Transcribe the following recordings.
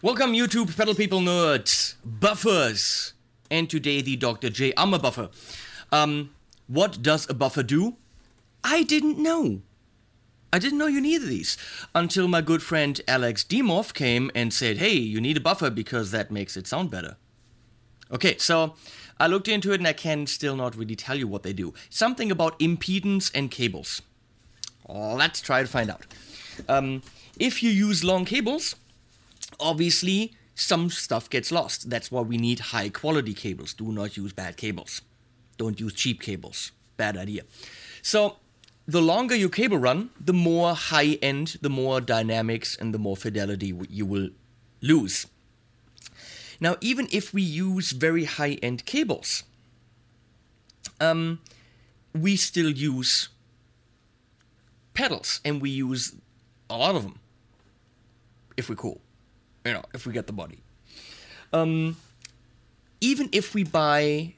Welcome YouTube pedal people nerds, buffers, and today the Dr. J ARMOR Buffer. What does a buffer do? I didn't know. I didn't know you needed these until my good friend Alex Dimov came and said, hey, you need a buffer because that makes it sound better. Okay, so I looked into it and I can still not really tell you what they do. Something about impedance and cables. Let's try to find out. If you use long cables, obviously, some stuff gets lost. That's why we need high-quality cables. Do not use bad cables. Don't use cheap cables. Bad idea. So, the longer your cable run, the more high-end, the more dynamics, and the more fidelity you will lose. Now, even if we use very high-end cables, we still use pedals, and we use a lot of them, if we're cool. You know, if we get the body. Even if we buy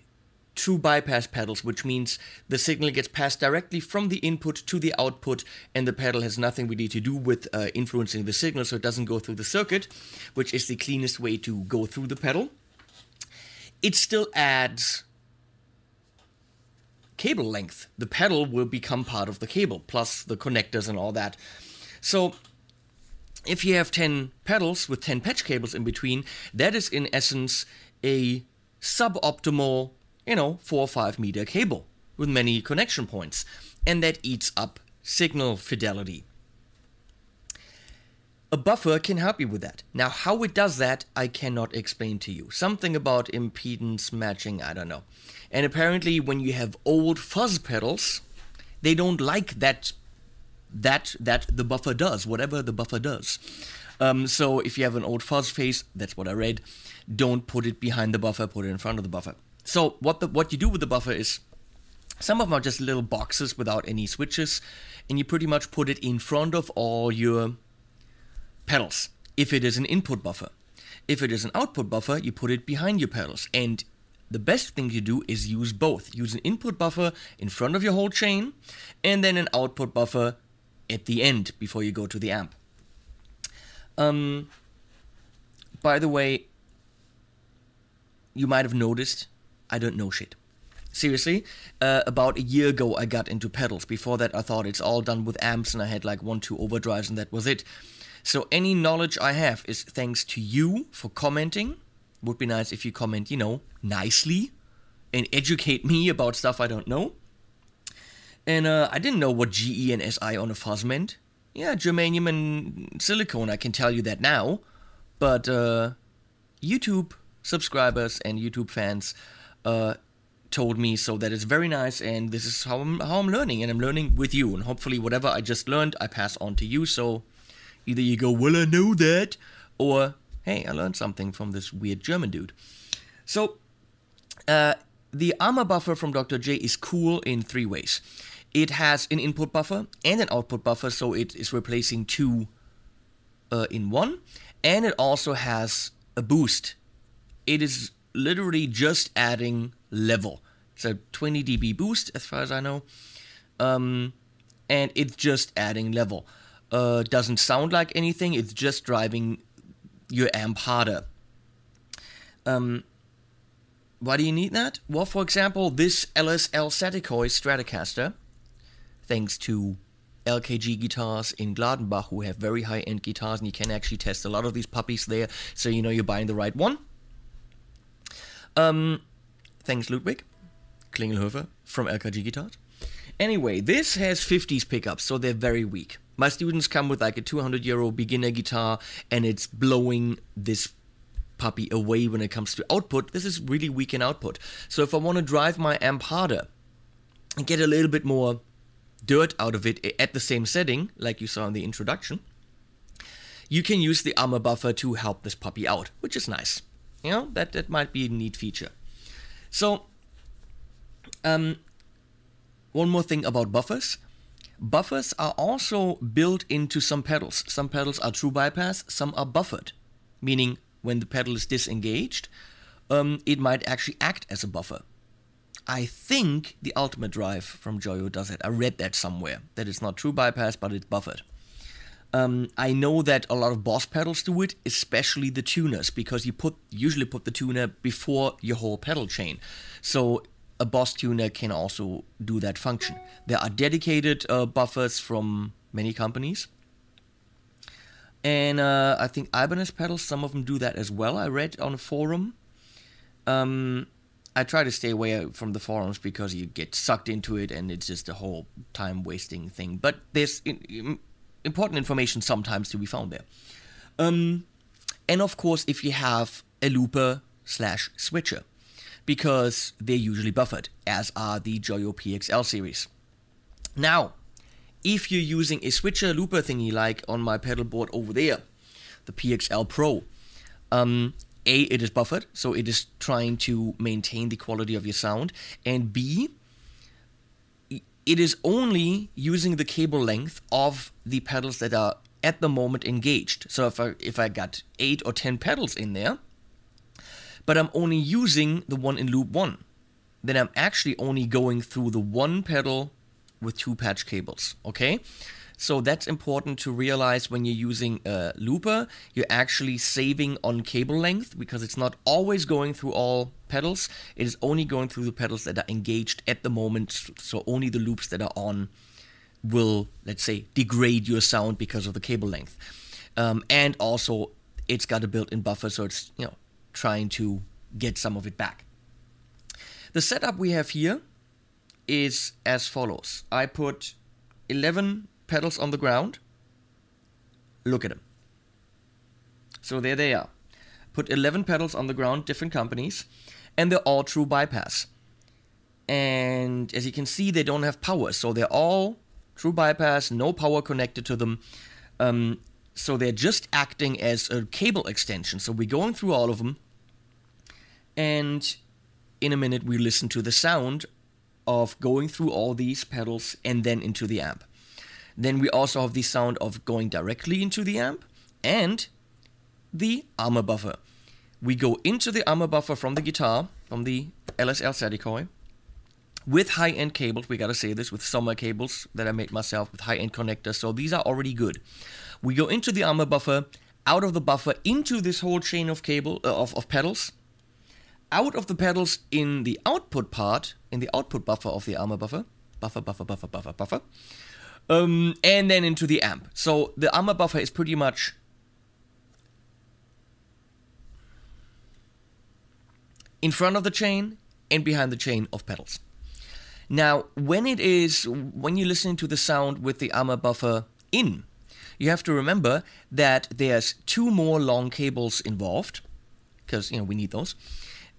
true bypass pedals, which means the signal gets passed directly from the input to the output and the pedal has nothing really to do with influencing the signal, so it doesn't go through the circuit, which is the cleanest way to go through the pedal, it still adds cable length. The pedal will become part of the cable, plus the connectors and all that. So if you have 10 pedals with 10 patch cables in between, that is in essence a suboptimal, 4 or 5 meter cable with many connection points. And that eats up signal fidelity. A buffer can help you with that. Now, how it does that, I cannot explain to you. Something about impedance matching, I don't know. And apparently when you have old fuzz pedals, they don't like that the buffer does, whatever the buffer does. So if you have an old fuzz face, that's what I read, don't put it behind the buffer, put it in front of the buffer. So what you do with the buffer is, some of them are just little boxes without any switches, and you pretty much put it in front of all your pedals. If it is an input buffer. If it is an output buffer, you put it behind your pedals. And the best thing you do is use both. Use an input buffer in front of your whole chain, and then an output buffer at the end, before you go to the amp. By the way, you might have noticed, I don't know shit. Seriously, about a year ago I got into pedals. Before that I thought it's all done with amps and I had like 1-2 overdrives and that was it. So any knowledge I have is thanks to you for commenting. Would be nice if you comment, nicely and educate me about stuff I don't know. And I didn't know what GE and SI on a fuzz meant. Yeah, germanium and silicone, I can tell you that now. But YouTube subscribers and YouTube fans told me, so that is very nice. And this is how I'm learning, and I'm learning with you. And hopefully whatever I just learned, I pass on to you. So either you go, well, I know that, or hey, I learned something from this weird German dude. So the ARMOR Buffer from Dr. J is cool in 3 ways. It has an input buffer and an output buffer, so it is replacing 2 in 1. And it also has a boost. It is literally just adding level. It's a 20 dB boost, as far as I know. And it's just adding level. Doesn't sound like anything, it's just driving your amp harder. Why do you need that? Well, for example, this LSL Saticoy Stratocaster, thanks to LKG Guitars in Gladenbach, who have very high-end guitars, and you can actually test a lot of these puppies there, so you know you're buying the right one. Thanks Ludwig Klingelhofer from LKG Guitars. Anyway, this has 50s pickups, so they're very weak. My students come with like a 200 euro beginner guitar, and it's blowing this puppy away when it comes to output. This is really weak in output. So if I want to drive my amp harder and get a little bit more dirt out of it at the same setting, like you saw in the introduction, you can use the ARMOR Buffer to help this puppy out, which is nice. That might be a neat feature. So, one more thing about buffers. Buffers are also built into some pedals. Some pedals are true bypass, some are buffered, meaning when the pedal is disengaged, it might actually act as a buffer. I think the Ultimate Drive from Joyo does it. I read that somewhere, that it's not true bypass, but it's buffered. I know that a lot of Boss pedals do it, especially the tuners, because you usually put the tuner before your whole pedal chain. So a Boss tuner can also do that function. There are dedicated buffers from many companies. And I think Ibanez pedals, some of them do that as well, I read on a forum. I try to stay away from the forums because you get sucked into it and it's just a whole time-wasting thing. But there's important information sometimes to be found there. And of course, if you have a looper slash switcher, because they're usually buffered, as are the Joyo PXL series. Now, if you're using a switcher looper thingy like on my pedal board over there, the PXL Pro, A, it is buffered, so it is trying to maintain the quality of your sound, and B, it is only using the cable length of the pedals that are at the moment engaged. So if I got 8 or 10 pedals in there, but I'm only using the one in loop 1, then I'm actually only going through the one pedal with 2 patch cables, okay? So that's important to realize when you're using a looper. You're actually saving on cable length because it's not always going through all pedals. It is only going through the pedals that are engaged at the moment. So only the loops that are on will, let's say, degrade your sound because of the cable length. And also, it's got a built-in buffer, so it's, you know, trying to get some of it back. The setup we have here is as follows. I put 11 pedals on the ground. Look at them. So there they are. Put 11 pedals on the ground, different companies, and they're all true bypass. And as you can see, they don't have power, so they're all true bypass, no power connected to them. So they're just acting as a cable extension. So we're going through all of them, and in a minute we listen to the sound of going through all these pedals and then into the amp. Then we also have the sound of going directly into the amp and the armor buffer. We go into the armor buffer from the guitar, from the LSL Saticoy, with high-end cables. We gotta say this, with Sommer cables that I made myself with high-end connectors, so these are already good. We go into the armor buffer, out of the buffer, into this whole chain of cable of pedals, out of the pedals in the output part, in the output buffer of the armor buffer, and then into the amp. So the armor buffer is pretty much in front of the chain and behind the chain of pedals. Now, when you're listening to the sound with the armor buffer in, you have to remember that there's 2 more long cables involved, because, you know, we need those.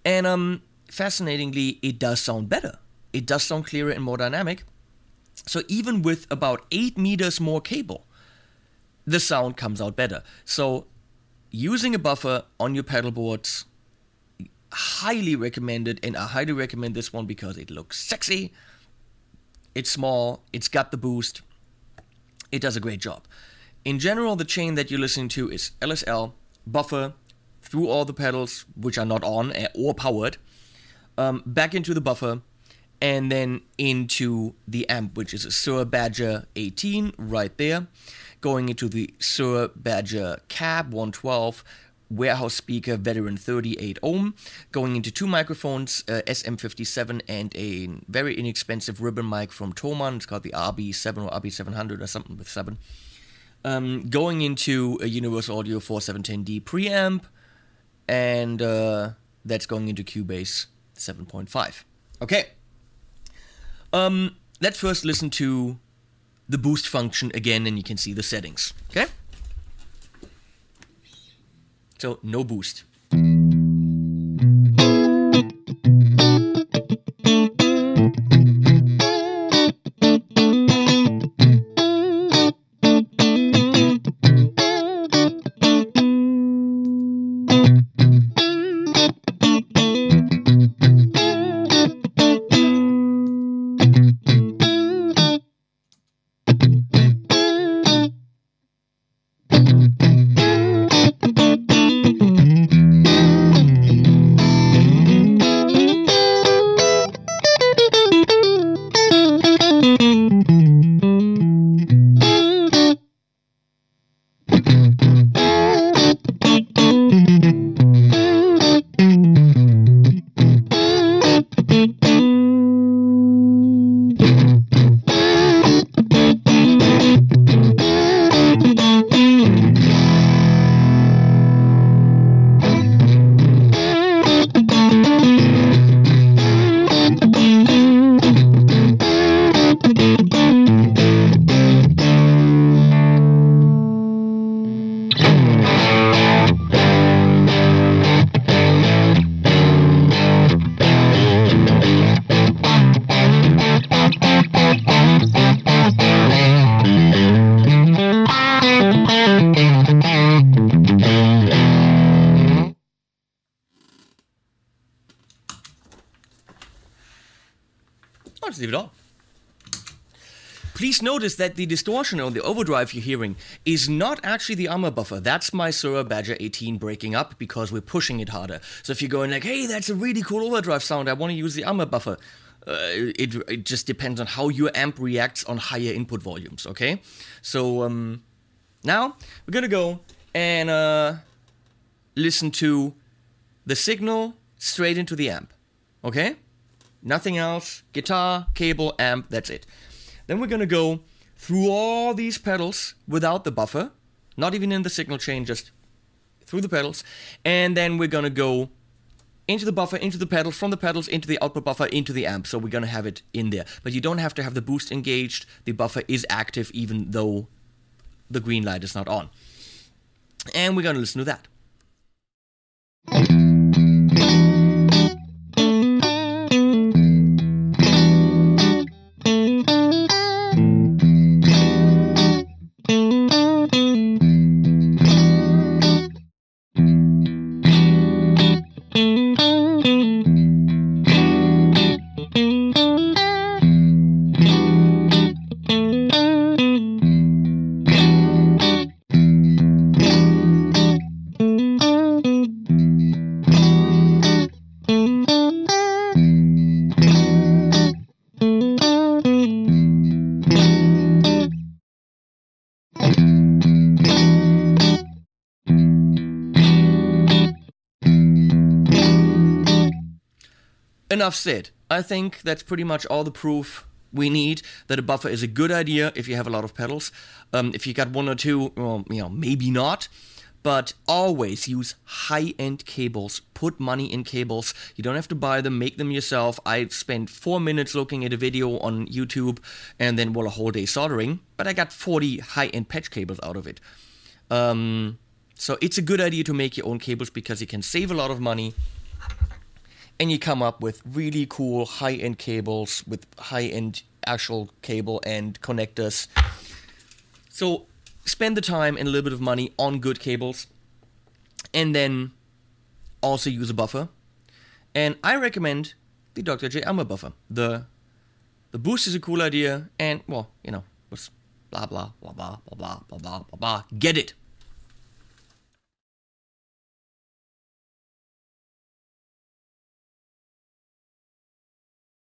And fascinatingly, it does sound better. It does sound clearer and more dynamic. So even with about 8 meters more cable, the sound comes out better. So using a buffer on your pedal boards, highly recommended, and I highly recommend this one because it looks sexy, it's small, it's got the boost, it does a great job. In general, the chain that you're listening to is LSL, buffer, through all the pedals, which are not on or powered, back into the buffer, and then into the amp, which is a Suhr Badger 18 right there, going into the Suhr Badger cab 112, Warehouse speaker, veteran 38 ohm, going into 2 microphones, SM57 and a very inexpensive ribbon mic from Toman. It's called the RB7 or RB700 or something with 7. Going into a Universal Audio 4710D preamp, and that's going into Cubase 7.5. Okay. Let's first listen to the boost function again, and you can see the settings, okay? So, no boost. Leave it on. Please notice that the distortion on the overdrive you're hearing is not actually the armor buffer. That's my Suhr Badger 18 breaking up because we're pushing it harder. So if you're going like, hey, that's a really cool overdrive sound, I want to use the armor buffer. It just depends on how your amp reacts on higher input volumes, okay? So now we're going to go and listen to the signal straight into the amp, okay? Nothing else, guitar, cable, amp, that's it. Then we're gonna go through all these pedals without the buffer, not even in the signal chain, just through the pedals, and then we're gonna go into the buffer, into the pedals, from the pedals, into the output buffer, into the amp, so we're gonna have it in there. But you don't have to have the boost engaged, the buffer is active even though the green light is not on. And we're gonna listen to that. Enough said. I think that's pretty much all the proof we need that a buffer is a good idea if you have a lot of pedals. If you got one or two, well, you know, maybe not. But always use high-end cables. Put money in cables. You don't have to buy them. Make them yourself. I spent 4 minutes looking at a video on YouTube and then, well, a whole day soldering. But I got 40 high-end patch cables out of it. So it's a good idea to make your own cables because you can save a lot of money. And you come up with really cool high-end cables with high-end actual cable and connectors. So spend the time and a little bit of money on good cables. And then also use a buffer. And I recommend the Dr. J Armor Buffer. The boost is a cool idea and, well, you know, blah, blah, blah, blah, blah, blah, blah, blah, blah, blah. Get it.